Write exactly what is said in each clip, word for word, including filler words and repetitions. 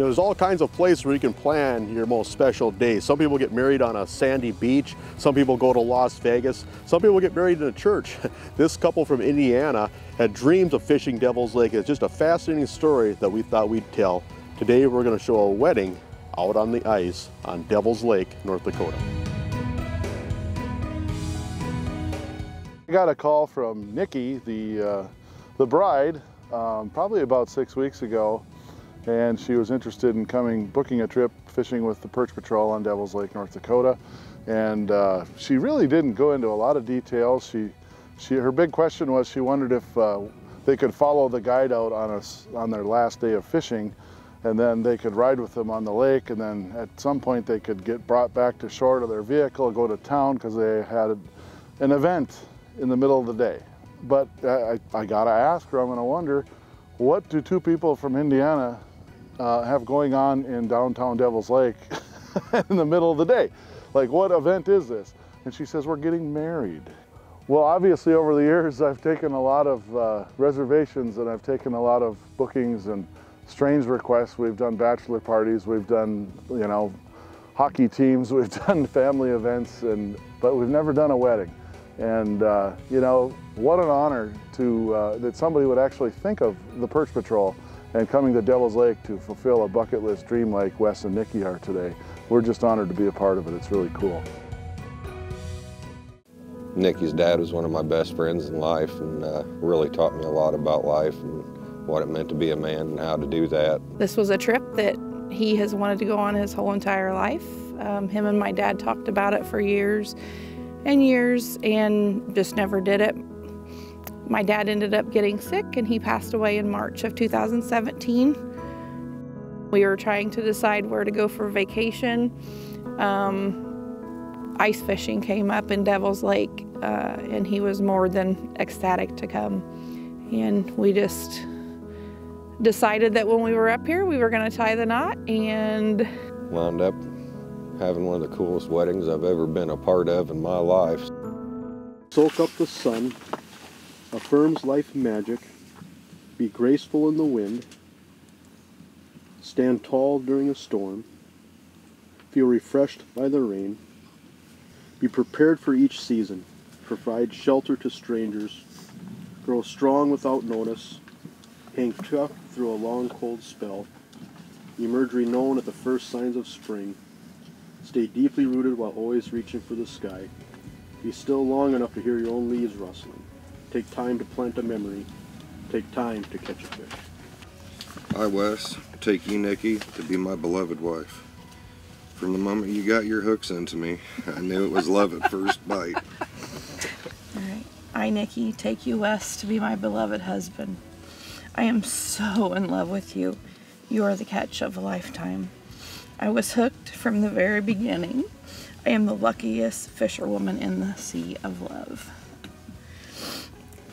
You know, there's all kinds of places where you can plan your most special day. Some people get married on a sandy beach. Some people go to Las Vegas. Some people get married in a church. This couple from Indiana had dreams of fishing Devil's Lake. It's just a fascinating story that we thought we'd tell. Today we're going to show a wedding out on the ice on Devil's Lake, North Dakota. I got a call from Nicki, the, uh, the bride, um, probably about six weeks ago, and she was interested in coming, booking a trip fishing with the Perch Patrol on Devil's Lake, North Dakota. And uh, she really didn't go into a lot of details. She, she, her big question was she wondered if uh, they could follow the guide out on, us, on their last day of fishing, and then they could ride with them on the lake, and then at some point they could get brought back to shore to their vehicle, go to town, because they had an event in the middle of the day. But I, I gotta ask her, I'm gonna wonder, what do two people from Indiana uh, have going on in downtown Devil's Lake in the middle of the day? Like, what event is this? And she says, we're getting married. Well, obviously over the years, I've taken a lot of uh, reservations, and I've taken a lot of bookings and strange requests. We've done bachelor parties, we've done, you know, hockey teams, we've done family events, and but we've never done a wedding. And uh, you know, what an honor to uh, that somebody would actually think of the Perch Patrol and coming to Devil's Lake to fulfill a bucket list dream like Wes and Nicki are today. We're just honored to be a part of it. It's really cool. Nicki's dad was one of my best friends in life, and uh, really taught me a lot about life and what it meant to be a man and how to do that. This was a trip that he has wanted to go on his whole entire life. Um, him and my dad talked about it for years and years and just never did it. My dad ended up getting sick, and he passed away in March of two thousand seventeen. We were trying to decide where to go for vacation. Um, ice fishing came up in Devil's Lake, uh, and he was more than ecstatic to come. And we just decided that when we were up here, we were going to tie the knot, and wound up having one of the coolest weddings I've ever been a part of in my life. Soak up the sun, affirms life magic, be graceful in the wind, stand tall during a storm, feel refreshed by the rain, be prepared for each season, provide shelter to strangers, grow strong without notice, hang tough through a long cold spell, emerge renowned at the first signs of spring, stay deeply rooted while always reaching for the sky, be still long enough to hear your own leaves rustling, take time to plant a memory, take time to catch a fish. I, Wes, take you, Nicki, to be my beloved wife. From the moment you got your hooks into me, I knew it was love at first bite. All right. I, Nicki, take you, Wes, to be my beloved husband. I am so in love with you. You are the catch of a lifetime. I was hooked from the very beginning. I am the luckiest fisherwoman in the sea of love.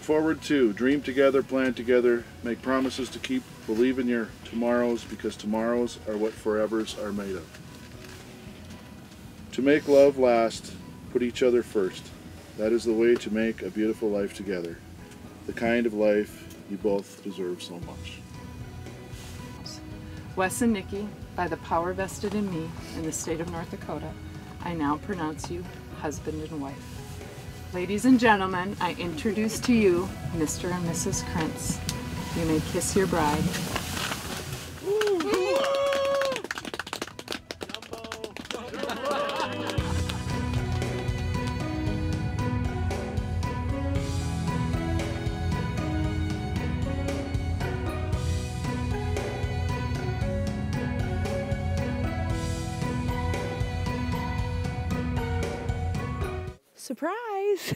Forward to, dream together, plan together, make promises to keep, believe in your tomorrows, because tomorrows are what forevers are made of. To make love last, put each other first. That is the way to make a beautiful life together, the kind of life you both deserve so much. Wes and Nicki, by the power vested in me in the state of North Dakota, I now pronounce you husband and wife. Ladies and gentlemen, I introduce to you Mister and Missus Krintz. You may kiss your bride. Surprise!